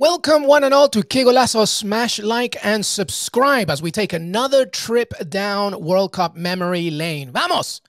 Welcome one and all to Qué Golazo. Smash like and subscribe as we take another trip down World Cup memory lane. Vamos!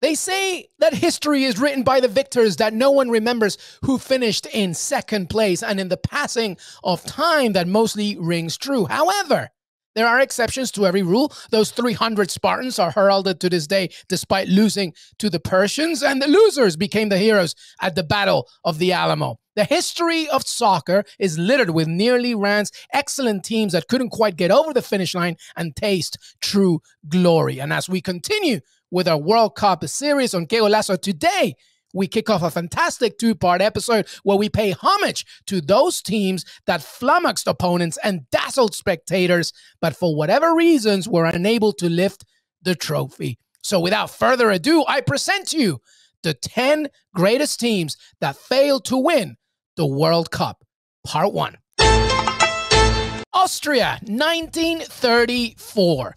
They say that history is written by the victors, that no one remembers who finished in second place, and in the passing of time that mostly rings true. However, there are exceptions to every rule. Those 300 Spartans are heralded to this day despite losing to the Persians, and the losers became the heroes at the Battle of the Alamo. The history of soccer is littered with nearly rans, excellent teams that couldn't quite get over the finish line and taste true glory. And as we continue with our World Cup series on Qué Golazo, today we kick off a fantastic two-part episode where we pay homage to those teams that flummoxed opponents and dazzled spectators, but for whatever reasons were unable to lift the trophy. So without further ado, I present to you the 10 greatest teams that failed to win the World Cup, Part 1. Austria, 1934.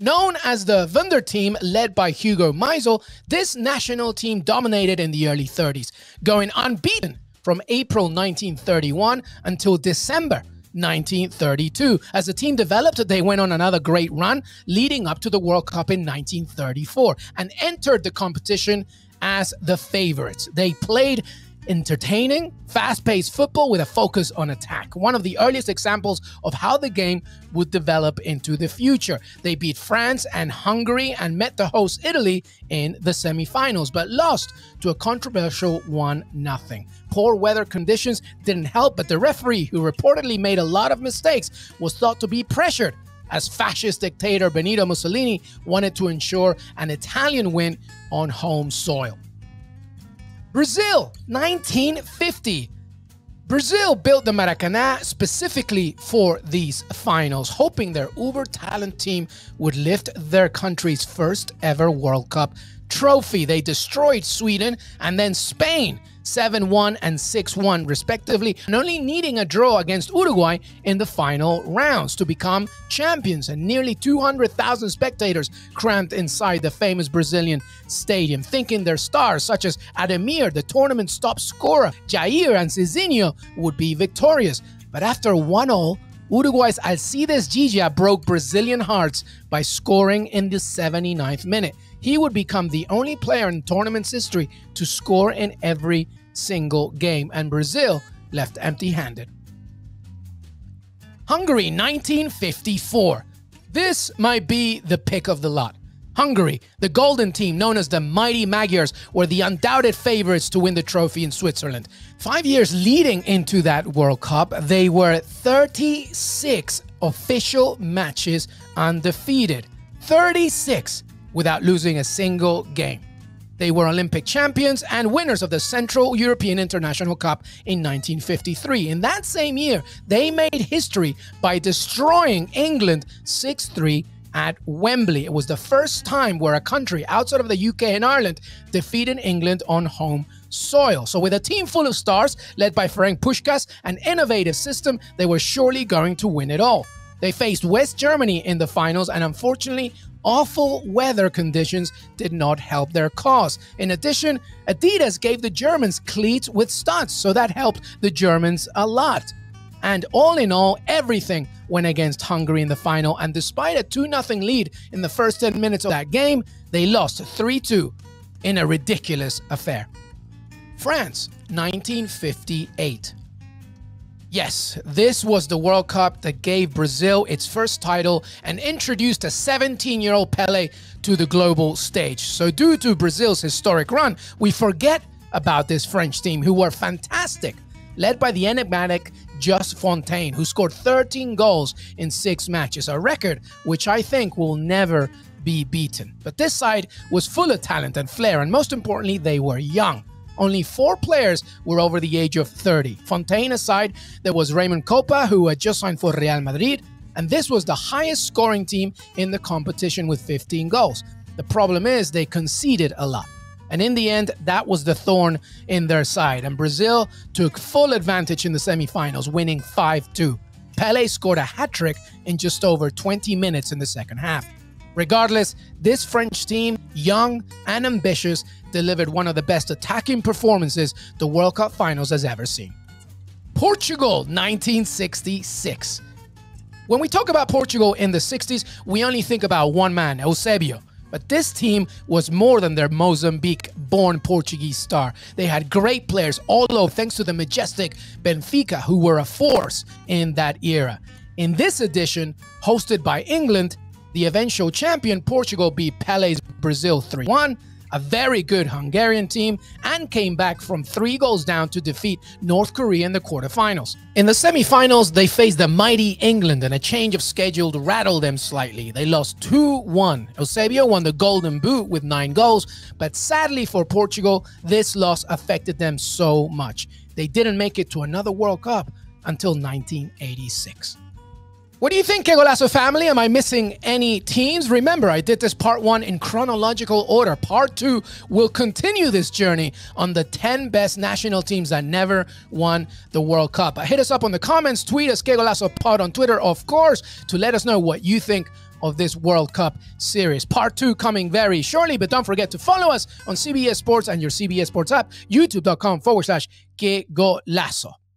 Known as the Wunder team, led by Hugo Meisel, this national team dominated in the early 30s, going unbeaten from April 1931 until December 1932. As the team developed, they went on another great run leading up to the World Cup in 1934 and entered the competition as the favorites. They played entertaining, fast-paced football with a focus on attack, one of the earliest examples of how the game would develop into the future. They beat France and Hungary and met the host Italy in the semi-finals, but lost to a controversial 1-0. Poor weather conditions didn't help, but the referee, who reportedly made a lot of mistakes, was thought to be pressured as fascist dictator Benito Mussolini wanted to ensure an Italian win on home soil. Brazil, 1950. Brazil built the Maracanã specifically for these finals, hoping their uber-talent team would lift their country's first ever World Cup trophy. They destroyed Sweden and then Spain, 7-1 and 6-1 respectively, and only needing a draw against Uruguay in the final rounds to become champions, and nearly 200,000 spectators cramped inside the famous Brazilian stadium, thinking their stars such as Ademir, the tournament's top scorer, Jair and Zizinho would be victorious. But after 1-0, Uruguay's Alcides Ghiggia broke Brazilian hearts by scoring in the 79th minute. He would become the only player in tournament's history to score in every single game, and Brazil left empty-handed. Hungary, 1954. This might be the pick of the lot. Hungary, the golden team known as the Mighty Magyars, were the undoubted favorites to win the trophy in Switzerland. 5 years leading into that World Cup, they were 36 official matches undefeated. 36 without losing a single game. They were Olympic champions and winners of the Central European International Cup in 1953. In that same year, they made history by destroying England 6-3 at Wembley. It was the first time where a country outside of the UK and Ireland defeated England on home soil. So with a team full of stars led by Ferenc Puskás, an innovative system, they were surely going to win it all. They faced West Germany in the finals, and unfortunately, awful weather conditions did not help their cause. In addition, Adidas gave the Germans cleats with studs, so that helped the Germans a lot. And all in all, everything went against Hungary in the final, and despite a 2-0 lead in the first 10 minutes of that game, they lost 3-2 in a ridiculous affair. France, 1958. Yes, this was the World Cup that gave Brazil its first title and introduced a 17-year-old Pele to the global stage. So due to Brazil's historic run, we forget about this French team, who were fantastic, led by the enigmatic Just Fontaine, who scored 13 goals in 6 matches, a record which I think will never be beaten. But this side was full of talent and flair, and most importantly, they were young. Only 4 players were over the age of 30. Fontaine aside, there was Raymond Kopa, who had just signed for Real Madrid, and this was the highest scoring team in the competition with 15 goals. The problem is they conceded a lot. And in the end, that was the thorn in their side, and Brazil took full advantage in the semifinals, winning 5-2. Pele scored a hat-trick in just over 20 minutes in the second half. Regardless, this French team, young and ambitious, delivered one of the best attacking performances the World Cup Finals has ever seen. Portugal, 1966. When we talk about Portugal in the 60s, we only think about one man, Eusebio. But this team was more than their Mozambique-born Portuguese star. They had great players, although thanks to the majestic Benfica, who were a force in that era. In this edition, hosted by England, the eventual champion Portugal beat Pele's Brazil 3-1, a very good Hungarian team, and came back from 3 goals down to defeat North Korea in the quarterfinals. In the semifinals, they faced the mighty England, and a change of schedule rattled them slightly. They lost 2-1. Eusebio won the Golden Boot with 9 goals, but sadly for Portugal, this loss affected them so much. They didn't make it to another World Cup until 1986. What do you think, Qué Golazo family? Am I missing any teams? Remember, I did this part 1 in chronological order. Part 2 will continue this journey on the 10 best national teams that never won the World Cup. Hit us up on the comments, tweet us, Qué Golazo Pod on Twitter, of course, to let us know what you think of this World Cup series. Part 2 coming very shortly, but don't forget to follow us on CBS Sports and your CBS Sports app, youtube.com/Qué Golazo.